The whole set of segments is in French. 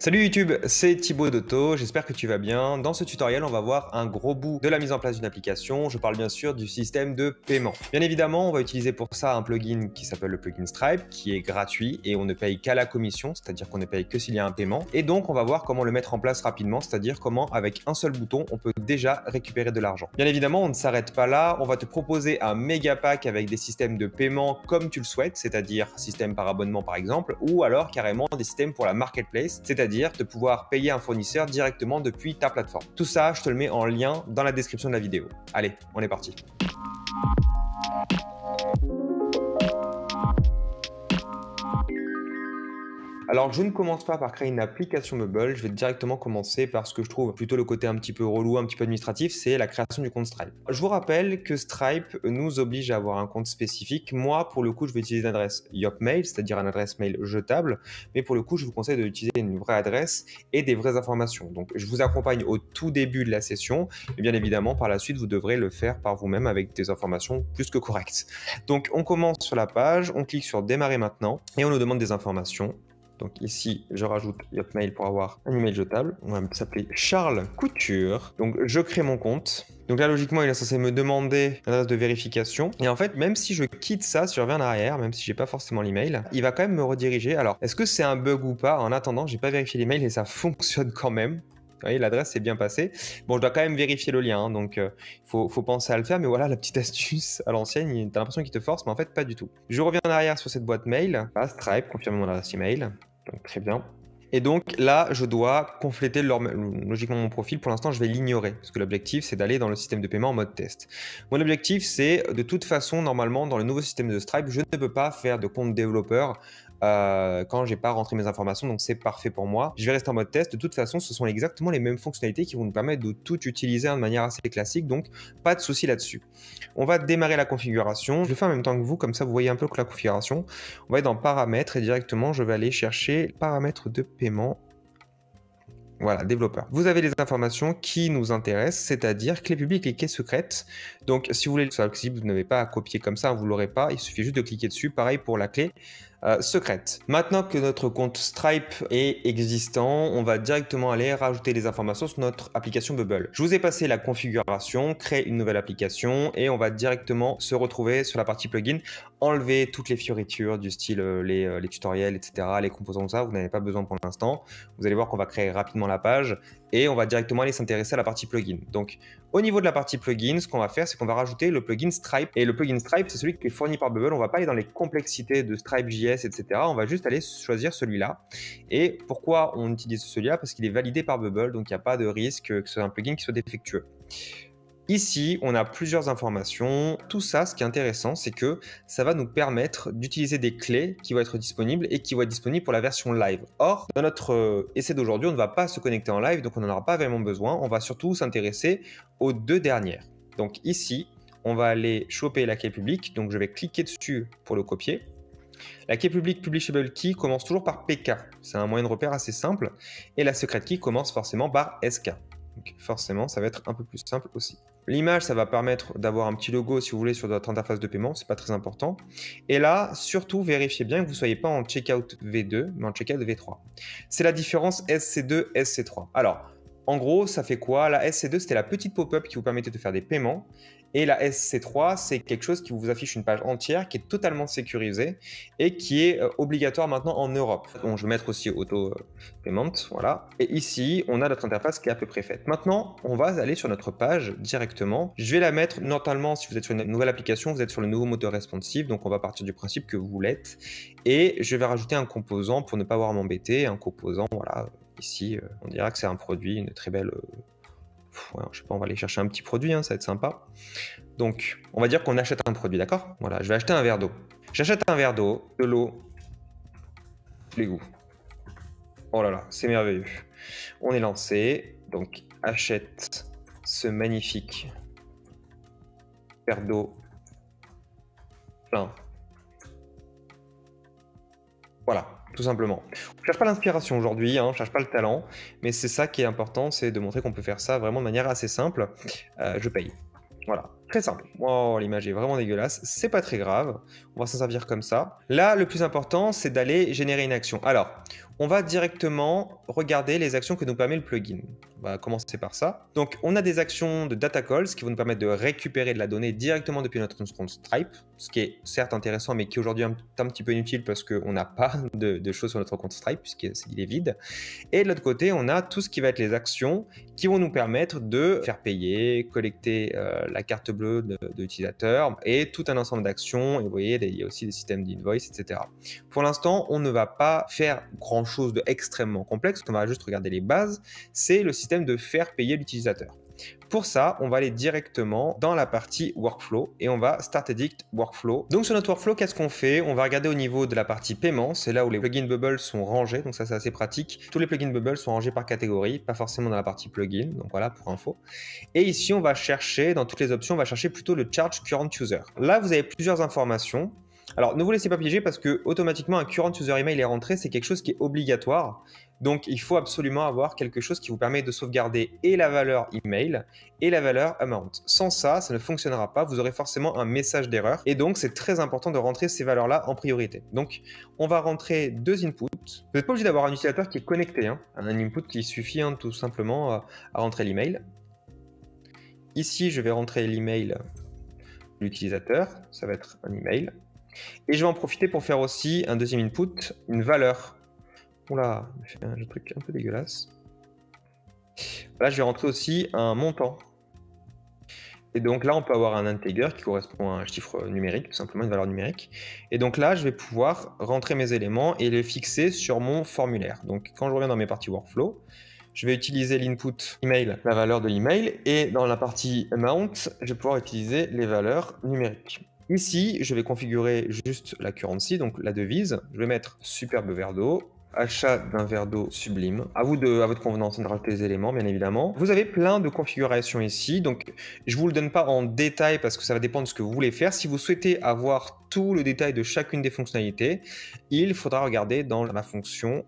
Salut YouTube, c'est Thibault d'Ottho, j'espère que tu vas bien. Dans ce tutoriel, on va voir un gros bout de la mise en place d'une application. Je parle bien sûr du système de paiement. Bien évidemment, on va utiliser pour ça un plugin qui s'appelle le plugin Stripe, qui est gratuit et on ne paye qu'à la commission, c'est-à-dire qu'on ne paye que s'il y a un paiement. Et donc, on va voir comment le mettre en place rapidement, c'est-à-dire comment avec un seul bouton, on peut déjà récupérer de l'argent. Bien évidemment, on ne s'arrête pas là. On va te proposer un méga pack avec des systèmes de paiement comme tu le souhaites, c'est-à-dire système par abonnement par exemple, ou alors carrément des systèmes pour la marketplace, c'est-à-dire de pouvoir payer un fournisseur directement depuis ta plateforme. Tout ça, je te le mets en lien dans la description de la vidéo. Allez, on est parti. Alors, je ne commence pas par créer une application mobile, je vais directement commencer par ce que je trouve plutôt le côté un petit peu relou, un petit peu administratif, c'est la création du compte Stripe. Je vous rappelle que Stripe nous oblige à avoir un compte spécifique. Moi, pour le coup, je vais utiliser une adresse YopMail, c'est-à-dire une adresse mail jetable, mais pour le coup, je vous conseille d'utiliser une vraie adresse et des vraies informations. Donc, je vous accompagne au tout début de la session, et bien évidemment, par la suite, vous devrez le faire par vous-même avec des informations plus que correctes. Donc, on commence sur la page, on clique sur démarrer maintenant, et on nous demande des informations. Donc ici, je rajoute YopMail pour avoir un email jetable. On va s'appeler Charles Couture. Donc je crée mon compte. Donc là, logiquement, il est censé me demander l'adresse de vérification. Et en fait, même si je quitte ça, si je reviens en arrière, même si j'ai pas forcément l'email, il va quand même me rediriger. Alors, est-ce que c'est un bug ou pas? En attendant, j'ai pas vérifié l'email et ça fonctionne quand même. Vous voyez, l'adresse est bien passée. Bon, je dois quand même vérifier le lien, hein, donc faut penser à le faire. Mais voilà, la petite astuce à l'ancienne, t'as l'impression qu'il te force, mais en fait, pas du tout. Je reviens en arrière sur cette boîte mail. Ah, Stripe, confirmer mon adresse email. Donc, très bien. Et donc là, je dois compléter logiquement mon profil. Pour l'instant, je vais l'ignorer parce que l'objectif, c'est d'aller dans le système de paiement en mode test. Mon objectif, c'est de toute façon, normalement, dans le nouveau système de Stripe, je ne peux pas faire de compte développeur quand j'ai pas rentré mes informations, donc c'est parfait pour moi. Je vais rester en mode test. De toute façon, ce sont exactement les mêmes fonctionnalités qui vont nous permettre de tout utiliser de manière assez classique, donc pas de souci là-dessus. On va démarrer la configuration. Je le fais en même temps que vous, comme ça vous voyez un peu la configuration. On va aller dans paramètres et directement, je vais aller chercher paramètres de paiement. Voilà, développeur. Vous avez les informations qui nous intéressent, c'est-à-dire clés publiques et clés secrètes. Donc, si vous voulez que ce soit accessible, vous n'avez pas à copier comme ça, vous ne l'aurez pas. Il suffit juste de cliquer dessus. Pareil pour la clé secrète. Maintenant que notre compte Stripe est existant, on va directement aller rajouter les informations sur notre application Bubble. Je vous ai passé la configuration, créer une nouvelle application et on va directement se retrouver sur la partie plugin, enlever toutes les fioritures du style les tutoriels, etc., les composants, de ça, vous n'avez pas besoin pour l'instant. Vous allez voir qu'on va créer rapidement la page et on va directement aller s'intéresser à la partie plugin. Donc, au niveau de la partie plugin, ce qu'on va faire, c'est qu'on va rajouter le plugin Stripe. Et le plugin Stripe, c'est celui qui est fourni par Bubble. On va pas aller dans les complexités de Stripe.js, etc. On va juste aller choisir celui-là. Et pourquoi on utilise celui-là? Parce qu'il est validé par Bubble, donc il n'y a pas de risque que ce soit un plugin qui soit défectueux. Ici, on a plusieurs informations. Tout ça, ce qui est intéressant, c'est que ça va nous permettre d'utiliser des clés qui vont être disponibles et qui vont être disponibles pour la version live. Or, dans notre essai d'aujourd'hui, on ne va pas se connecter en live, donc on n'en aura pas vraiment besoin. On va surtout s'intéresser aux deux dernières. Donc ici, on va aller choper la clé publique. Donc je vais cliquer dessus pour le copier. La clé publique Publishable Key commence toujours par PK, c'est un moyen de repère assez simple, et la secret key commence forcément par SK. Donc forcément, ça va être un peu plus simple aussi. L'image, ça va permettre d'avoir un petit logo, si vous voulez, sur votre interface de paiement, c'est pas très important. Et là, surtout, vérifiez bien que vous ne soyez pas en Checkout V2, mais en Checkout V3. C'est la différence SC2, SC3. Alors, en gros, ça fait quoi? La SC2, c'était la petite pop-up qui vous permettait de faire des paiements. Et la SC3, c'est quelque chose qui vous affiche une page entière qui est totalement sécurisée et qui est obligatoire maintenant en Europe. Donc, je vais mettre aussi auto-payment, voilà. Et ici, on a notre interface qui est à peu près faite. Maintenant, on va aller sur notre page directement. Je vais la mettre, normalement, si vous êtes sur une nouvelle application, vous êtes sur le nouveau moteur responsive. Donc, on va partir du principe que vous l'êtes. Et je vais rajouter un composant pour ne pas avoir à m'embêter. Un composant, voilà, ici, on dira que c'est un produit, une très belle... Ouais, je sais pas, on va aller chercher un petit produit, hein, ça va être sympa. Donc, on va dire qu'on achète un produit, d'accord? Voilà, je vais acheter un verre d'eau. J'achète un verre d'eau, de l'eau, l'égout. Oh là là, c'est merveilleux. On est lancé. Donc, achète ce magnifique verre d'eau plein. Voilà. Tout simplement. On ne cherche pas l'inspiration aujourd'hui, hein, on ne cherche pas le talent, mais c'est ça qui est important, c'est de montrer qu'on peut faire ça vraiment de manière assez simple. Je paye. Voilà. Très simple. Oh, l'image est vraiment dégueulasse. C'est pas très grave. On va s'en servir comme ça. Là, le plus important, c'est d'aller générer une action. Alors, on va directement regarder les actions que nous permet le plugin. On va commencer par ça. Donc, on a des actions de data calls qui vont nous permettre de récupérer de la donnée directement depuis notre instance Stripe, ce qui est certes intéressant, mais qui aujourd'hui est un petit peu inutile parce qu'on n'a pas de choses sur notre compte Stripe puisqu'il est vide. Et de l'autre côté, on a tout ce qui va être les actions qui vont nous permettre de faire payer, collecter la carte bleue de l'utilisateur et tout un ensemble d'actions. Et vous voyez, il y a aussi des systèmes d'invoice, etc. Pour l'instant, on ne va pas faire grand chose de extrêmement complexe. On va juste regarder les bases. C'est le système de faire payer l'utilisateur. Pour ça, on va aller directement dans la partie workflow et on va Start Edict Workflow. Donc sur notre workflow, qu'est-ce qu'on fait? On va regarder au niveau de la partie paiement, c'est là où les plugins bubbles sont rangés, donc ça c'est assez pratique. Tous les plugins bubbles sont rangés par catégorie, pas forcément dans la partie plugin, donc voilà pour info. Et ici, on va chercher, dans toutes les options, on va chercher plutôt le Charge Current User. Là, vous avez plusieurs informations. Alors, ne vous laissez pas piéger parce que automatiquement un current user email est rentré, c'est quelque chose qui est obligatoire. Donc, il faut absolument avoir quelque chose qui vous permet de sauvegarder et la valeur email et la valeur amount. Sans ça, ça ne fonctionnera pas. Vous aurez forcément un message d'erreur. Et donc, c'est très important de rentrer ces valeurs-là en priorité. Donc, on va rentrer deux inputs. Vous n'êtes pas obligé d'avoir un utilisateur qui est connecté, hein. Un input qui suffit hein, tout simplement à rentrer l'email. Ici, je vais rentrer l'email de l'utilisateur. Ça va être un email. Et je vais en profiter pour faire aussi un deuxième input, une valeur. Oula, j'ai fait un truc un peu dégueulasse. Là, je vais rentrer aussi un montant. Et donc là, on peut avoir un integer qui correspond à un chiffre numérique, tout simplement une valeur numérique. Et donc là, je vais pouvoir rentrer mes éléments et les fixer sur mon formulaire. Donc quand je reviens dans mes parties workflow, je vais utiliser l'input email, la valeur de l'email. Et dans la partie amount, je vais pouvoir utiliser les valeurs numériques. Ici, je vais configurer juste la currency, donc la devise. Je vais mettre superbe verre d'eau, achat d'un verre d'eau sublime. À vous de, à votre convenance, de rajouter les éléments, bien évidemment. Vous avez plein de configurations ici, donc je ne vous le donne pas en détail parce que ça va dépendre de ce que vous voulez faire. Si vous souhaitez avoir tout le détail de chacune des fonctionnalités, il faudra regarder dans la fonction...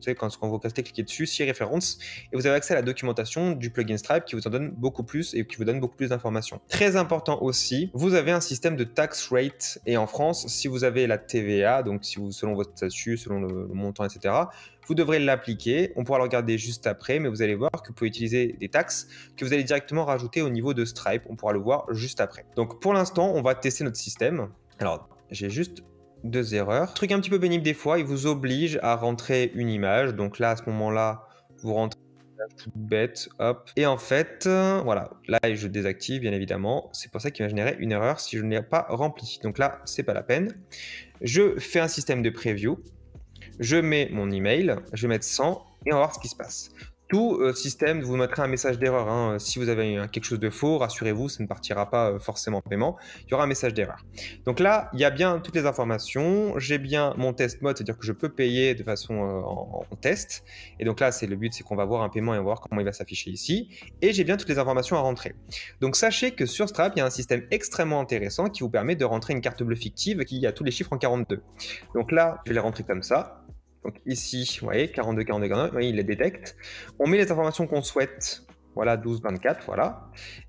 Vous savez, quand vous restez cliquer dessus, si référence, et vous avez accès à la documentation du plugin Stripe qui vous en donne beaucoup plus et qui vous donne beaucoup plus d'informations. Très important aussi, vous avez un système de tax rate. Et en France, si vous avez la TVA, donc si vous, selon votre statut, selon le montant, etc., vous devrez l'appliquer. On pourra le regarder juste après, mais vous allez voir que vous pouvez utiliser des taxes que vous allez directement rajouter au niveau de Stripe. On pourra le voir juste après. Donc pour l'instant, on va tester notre système. Alors, j'ai juste... deux erreurs. Truc un petit peu pénible des fois, il vous oblige à rentrer une image. Donc là, à ce moment-là, vous rentrez une image toute bête, hop. Et en fait, voilà, là, je désactive, bien évidemment. C'est pour ça qu'il m'a généré une erreur si je ne l'ai pas rempli. Donc là, c'est pas la peine. Je fais un système de preview. Je mets mon email, je vais mettre 100 et on va voir ce qui se passe. Tout système vous mettra un message d'erreur. Hein. Si vous avez quelque chose de faux, rassurez-vous, ça ne partira pas forcément en paiement. Il y aura un message d'erreur. Donc là, il y a bien toutes les informations. J'ai bien mon test mode, c'est-à-dire que je peux payer de façon en test. Et donc là, c'est le but, c'est qu'on va voir un paiement et on va voir comment il va s'afficher ici. Et j'ai bien toutes les informations à rentrer. Donc sachez que sur Stripe, il y a un système extrêmement intéressant qui vous permet de rentrer une carte bleue fictive qui a tous les chiffres en 42. Donc là, je vais les rentrer comme ça. Donc ici, vous voyez, 42, 42, 42, voyez, il les détecte. On met les informations qu'on souhaite. Voilà, 12, 24, voilà.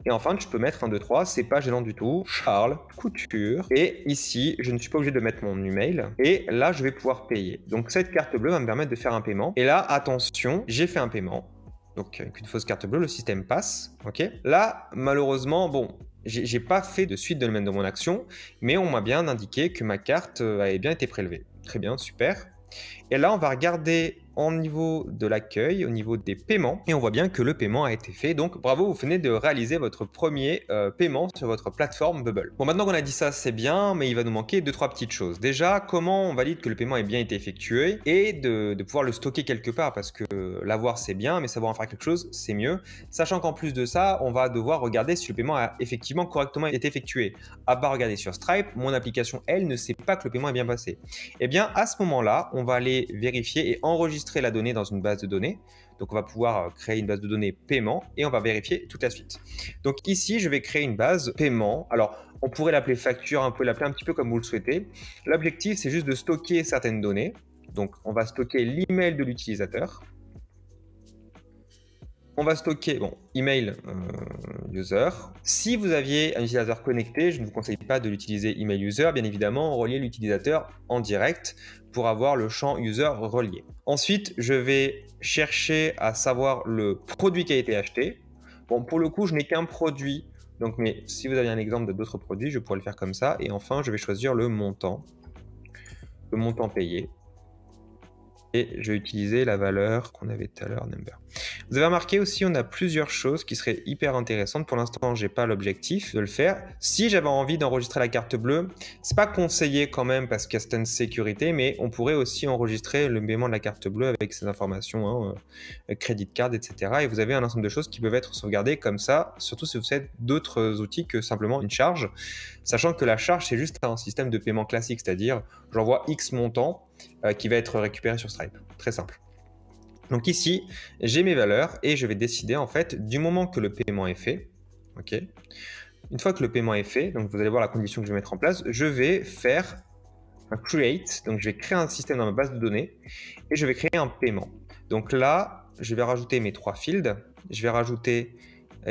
Et enfin, je peux mettre 1, 2, 3, c'est pas gênant du tout. Charles Couture. Et ici, je ne suis pas obligé de mettre mon email. Et là, je vais pouvoir payer. Donc cette carte bleue va me permettre de faire un paiement. Et là, attention, j'ai fait un paiement. Donc avec une fausse carte bleue, le système passe. Ok. Là, malheureusement, bon... J'ai pas fait de suite de domaine de mon action, mais on m'a bien indiqué que ma carte avait bien été prélevée. Très bien, super. Et là, on va regarder au niveau de l'accueil, au niveau des paiements, et on voit bien que le paiement a été fait. Donc, bravo, vous venez de réaliser votre premier paiement sur votre plateforme Bubble. Bon, maintenant qu'on a dit ça, c'est bien, mais il va nous manquer deux, trois petites choses. Déjà, comment on valide que le paiement ait bien été effectué et de pouvoir le stocker quelque part, parce que l'avoir, c'est bien, mais savoir en faire quelque chose, c'est mieux. Sachant qu'en plus de ça, on va devoir regarder si le paiement a effectivement correctement été effectué. À part regarder sur Stripe, mon application, elle, ne sait pas que le paiement est bien passé. Eh bien, à ce moment-là, on va aller vérifier et enregistrer la donnée dans une base de données. Donc on va pouvoir créer une base de données paiement et on va vérifier toute la suite. Donc ici, je vais créer une base paiement. Alors, on pourrait l'appeler facture, on peut l'appeler un petit peu comme vous le souhaitez. L'objectif, c'est juste de stocker certaines données. Donc on va stocker l'email de l'utilisateur. on va stocker, bon, email user. Si vous aviez un utilisateur connecté, je ne vous conseille pas de l'utiliser email user, bien évidemment, relier l'utilisateur en direct pour avoir le champ user relié. Ensuite, je vais chercher à savoir le produit qui a été acheté. Bon, pour le coup, je n'ai qu'un produit, donc, mais si vous avez un exemple de d'autres produits, je pourrais le faire comme ça. Et enfin, je vais choisir le montant payé. Et je vais utiliser la valeur qu'on avait tout à l'heure, number. Vous avez remarqué aussi, on a plusieurs choses qui seraient hyper intéressantes. Pour l'instant, j'ai pas l'objectif de le faire. Si j'avais envie d'enregistrer la carte bleue, c'est pas conseillé quand même parce qu'il y a certaines sécurités, mais on pourrait aussi enregistrer le paiement de la carte bleue avec ces informations, hein, crédit card, etc. Et vous avez un ensemble de choses qui peuvent être sauvegardées comme ça, surtout si vous faites d'autres outils que simplement une charge, sachant que la charge, c'est juste un système de paiement classique, c'est-à-dire j'envoie X montant qui va être récupéré sur Stripe. Très simple. Donc ici, j'ai mes valeurs et je vais décider en fait du moment que le paiement est fait. Okay. Une fois que le paiement est fait, donc vous allez voir la condition que je vais mettre en place, je vais faire un create, donc je vais créer un système dans ma base de données et je vais créer un paiement. Donc là, je vais rajouter mes trois fields, je vais rajouter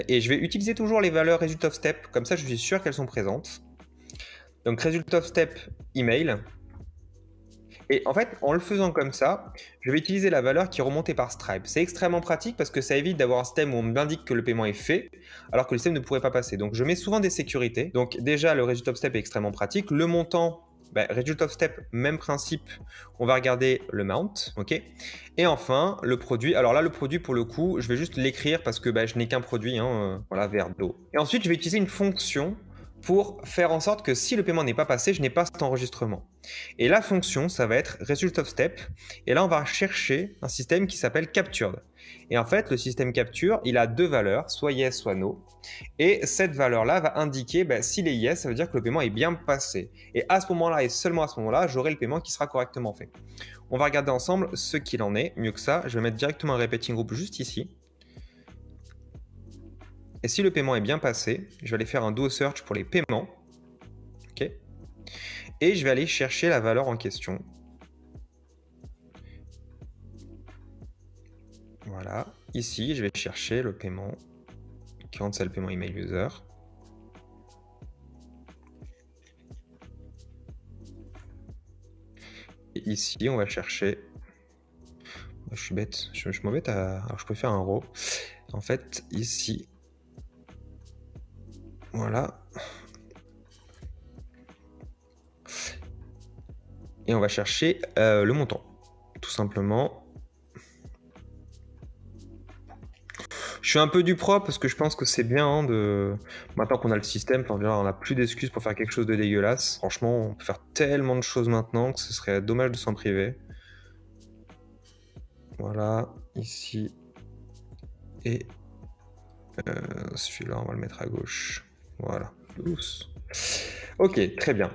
et je vais utiliser toujours les valeurs result of step, comme ça je suis sûr qu'elles sont présentes. Donc result of step email. Et en fait, en le faisant comme ça, je vais utiliser la valeur qui est remontée par Stripe. C'est extrêmement pratique parce que ça évite d'avoir un système où on m'indique que le paiement est fait, alors que le système ne pourrait pas passer. Donc, je mets souvent des sécurités. Donc, déjà, le result of step est extrêmement pratique. Le montant, bah, result of step, même principe. On va regarder le mount, ok. Et enfin, le produit. Alors là, le produit, pour le coup, je vais juste l'écrire parce que bah, je n'ai qu'un produit, hein, voilà, verre d'eau. Et ensuite, je vais utiliser une fonction pour faire en sorte que si le paiement n'est pas passé, je n'ai pas cet enregistrement. Et la fonction, ça va être result of step. Et là, on va chercher un système qui s'appelle captured. Et en fait, le système capture, il a deux valeurs, soit yes, soit no. Et cette valeur-là va indiquer, bah, s'il est yes, ça veut dire que le paiement est bien passé. Et à ce moment-là, et seulement à ce moment-là, j'aurai le paiement qui sera correctement fait. On va regarder ensemble ce qu'il en est. Mieux que ça, je vais mettre directement un repeating group juste ici. Et si le paiement est bien passé, je vais aller faire un do search pour les paiements. OK. Et je vais aller chercher la valeur en question. Voilà. Ici, je vais chercher le paiement. Cancel paiement email user. Et ici, on va chercher. Je suis bête. Je m'embête à. Alors, je peux faire un row. En fait, ici. Voilà. Et on va chercher le montant, tout simplement. Je suis un peu du pro parce que je pense que c'est bien hein, de... Maintenant qu'on a le système, on n'a plus d'excuses pour faire quelque chose de dégueulasse. Franchement, on peut faire tellement de choses maintenant que ce serait dommage de s'en priver. Voilà, ici. Et celui-là, on va le mettre à gauche. Voilà. Oups. Ok, très bien.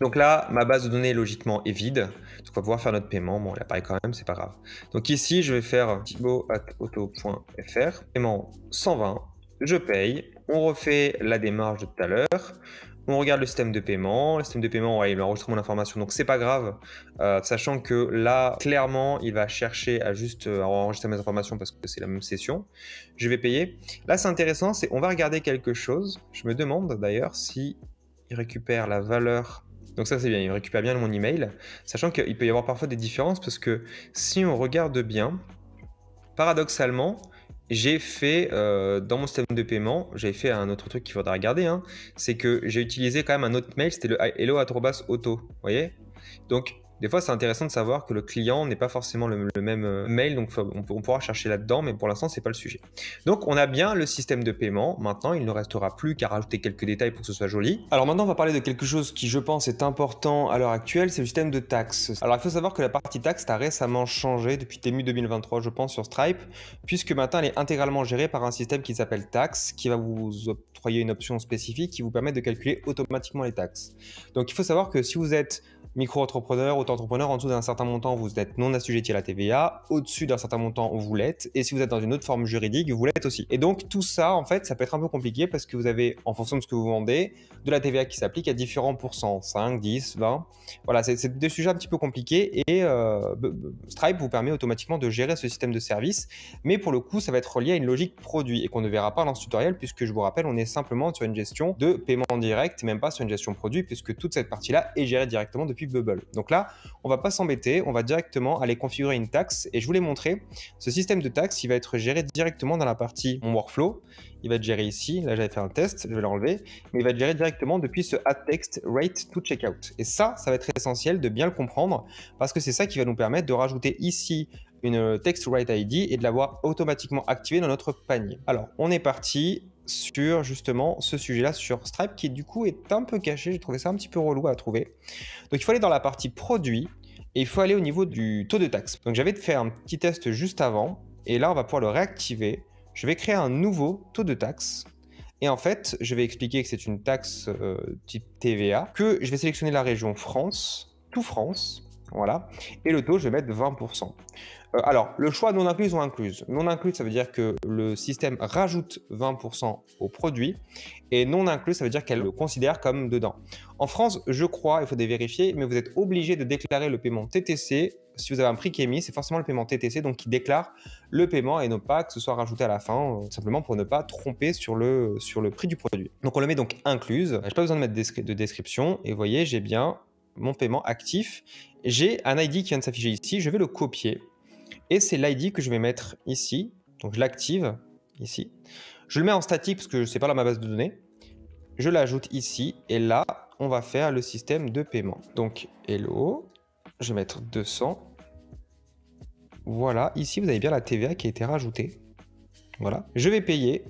Donc là, ma base de données logiquement est vide. Donc on va pouvoir faire notre paiement. Bon, elle apparaît quand même, c'est pas grave. Donc ici, je vais faire thibault@otto.fr. Paiement 120. Je paye. On refait la démarche de tout à l'heure. On regarde le système de paiement. Le système de paiement, ouais, il va enregistrer mon information, donc c'est pas grave. Sachant que là, clairement, il va chercher à juste enregistrer mes informations parce que c'est la même session. Je vais payer. Là, c'est intéressant, c'est on va regarder quelque chose. Je me demande d'ailleurs si il récupère la valeur. Donc ça, c'est bien, il récupère bien mon email. Sachant qu'il peut y avoir parfois des différences parce que si on regarde bien, paradoxalement, j'ai fait, dans mon système de paiement, j'ai fait un autre truc qu'il faudra regarder, hein, c'est que j'ai utilisé quand même un autre mail, c'était le hello@otto, vous voyez. Donc, des fois, c'est intéressant de savoir que le client n'est pas forcément le même mail, donc on pourra chercher là-dedans, mais pour l'instant, ce n'est pas le sujet. Donc, on a bien le système de paiement. Maintenant, il ne restera plus qu'à rajouter quelques détails pour que ce soit joli. Alors maintenant, on va parler de quelque chose qui, je pense, est important à l'heure actuelle, c'est le système de taxes. Alors, il faut savoir que la partie taxes a récemment changé depuis début 2023, je pense, sur Stripe, puisque maintenant, elle est intégralement gérée par un système qui s'appelle taxes, qui va vous octroyer une option spécifique qui vous permet de calculer automatiquement les taxes. Donc, il faut savoir que si vous êtes micro-entrepreneur, auto-entrepreneur, en dessous d'un certain montant, vous êtes non assujetti à la TVA. Au-dessus d'un certain montant, vous l'êtes. Et si vous êtes dans une autre forme juridique, vous l'êtes aussi. Et donc, tout ça, en fait, ça peut être un peu compliqué parce que vous avez, en fonction de ce que vous vendez, de la TVA qui s'applique à différents pourcents, 5, 10, 20. Voilà, c'est des sujets un petit peu compliqués. Et Stripe vous permet automatiquement de gérer ce système de service. Mais pour le coup, ça va être relié à une logique produit et qu'on ne verra pas dans ce tutoriel puisque, je vous rappelle, on est simplement sur une gestion de paiement direct, même pas sur une gestion produit puisque toute cette partie-là est gérée directement depuis Bubble. Donc là, on va pas s'embêter, on va directement aller configurer une taxe et je vous l'ai montré. Ce système de taxe, il va être géré directement dans la partie mon workflow. Il va être géré ici. Là, j'avais fait un test, je vais l'enlever, mais il va être géré directement depuis ce add text rate to checkout. Et ça, ça va être essentiel de bien le comprendre parce que c'est ça qui va nous permettre de rajouter ici une text rate ID et de l'avoir automatiquement activée dans notre panier. Alors, on est parti sur justement ce sujet-là sur Stripe qui du coup est un peu caché. J'ai trouvé ça un petit peu relou à trouver. Donc il faut aller dans la partie produit et il faut aller au niveau du taux de taxe. Donc j'avais fait un petit test juste avant et là on va pouvoir le réactiver. Je vais créer un nouveau taux de taxe et en fait je vais expliquer que c'est une taxe type TVA, que je vais sélectionner la région France, tout France, voilà, et le taux je vais mettre 20%. Alors, le choix non incluse ou incluse. Non incluse, ça veut dire que le système rajoute 20% au produit. Et non incluse, ça veut dire qu'elle le considère comme dedans. En France, je crois, il faut vérifier, mais vous êtes obligé de déclarer le paiement TTC. Si vous avez un prix qui est mis, c'est forcément le paiement TTC, donc qui déclare le paiement et non pas que ce soit rajouté à la fin, simplement pour ne pas tromper sur le prix du produit. Donc, on le met donc incluse. J'ai pas besoin de mettre de description. Et vous voyez, j'ai bien mon paiement actif. J'ai un ID qui vient de s'afficher ici. Je vais le copier. Et c'est l'ID que je vais mettre ici, donc je l'active ici. Je le mets en statique parce que ce n'est pas dans ma base de données. Je l'ajoute ici et là, on va faire le système de paiement. Donc hello, je vais mettre 200. Voilà, ici vous avez bien la TVA qui a été rajoutée. Voilà, je vais payer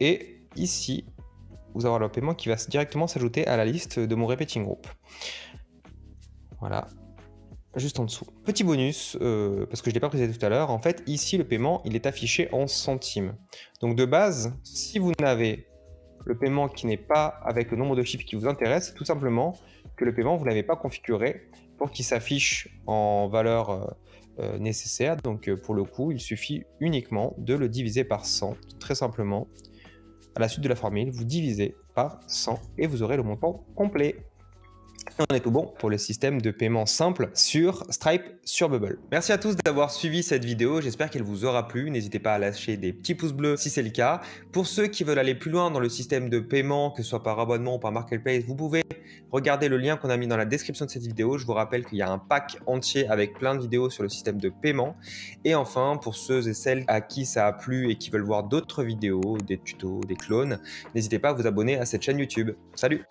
et ici, vous allez avoir le paiement qui va directement s'ajouter à la liste de mon repeating group. Voilà. Juste en dessous. Petit bonus, parce que je ne l'ai pas précisé tout à l'heure, en fait, ici, le paiement, il est affiché en centimes. Donc, de base, si vous n'avez le paiement qui n'est pas avec le nombre de chiffres qui vous intéresse, c'est tout simplement que le paiement, vous ne l'avez pas configuré pour qu'il s'affiche en valeur nécessaire. Donc, pour le coup, il suffit uniquement de le diviser par 100. Très simplement, à la suite de la formule, vous divisez par 100 et vous aurez le montant complet. Et on est tout bon pour le système de paiement simple sur Stripe sur Bubble. Merci à tous d'avoir suivi cette vidéo, j'espère qu'elle vous aura plu. N'hésitez pas à lâcher des petits pouces bleus si c'est le cas. Pour ceux qui veulent aller plus loin dans le système de paiement, que ce soit par abonnement ou par marketplace, vous pouvez regarder le lien qu'on a mis dans la description de cette vidéo. Je vous rappelle qu'il y a un pack entier avec plein de vidéos sur le système de paiement. Et enfin, pour ceux et celles à qui ça a plu et qui veulent voir d'autres vidéos, des tutos, des clones, n'hésitez pas à vous abonner à cette chaîne YouTube. Salut!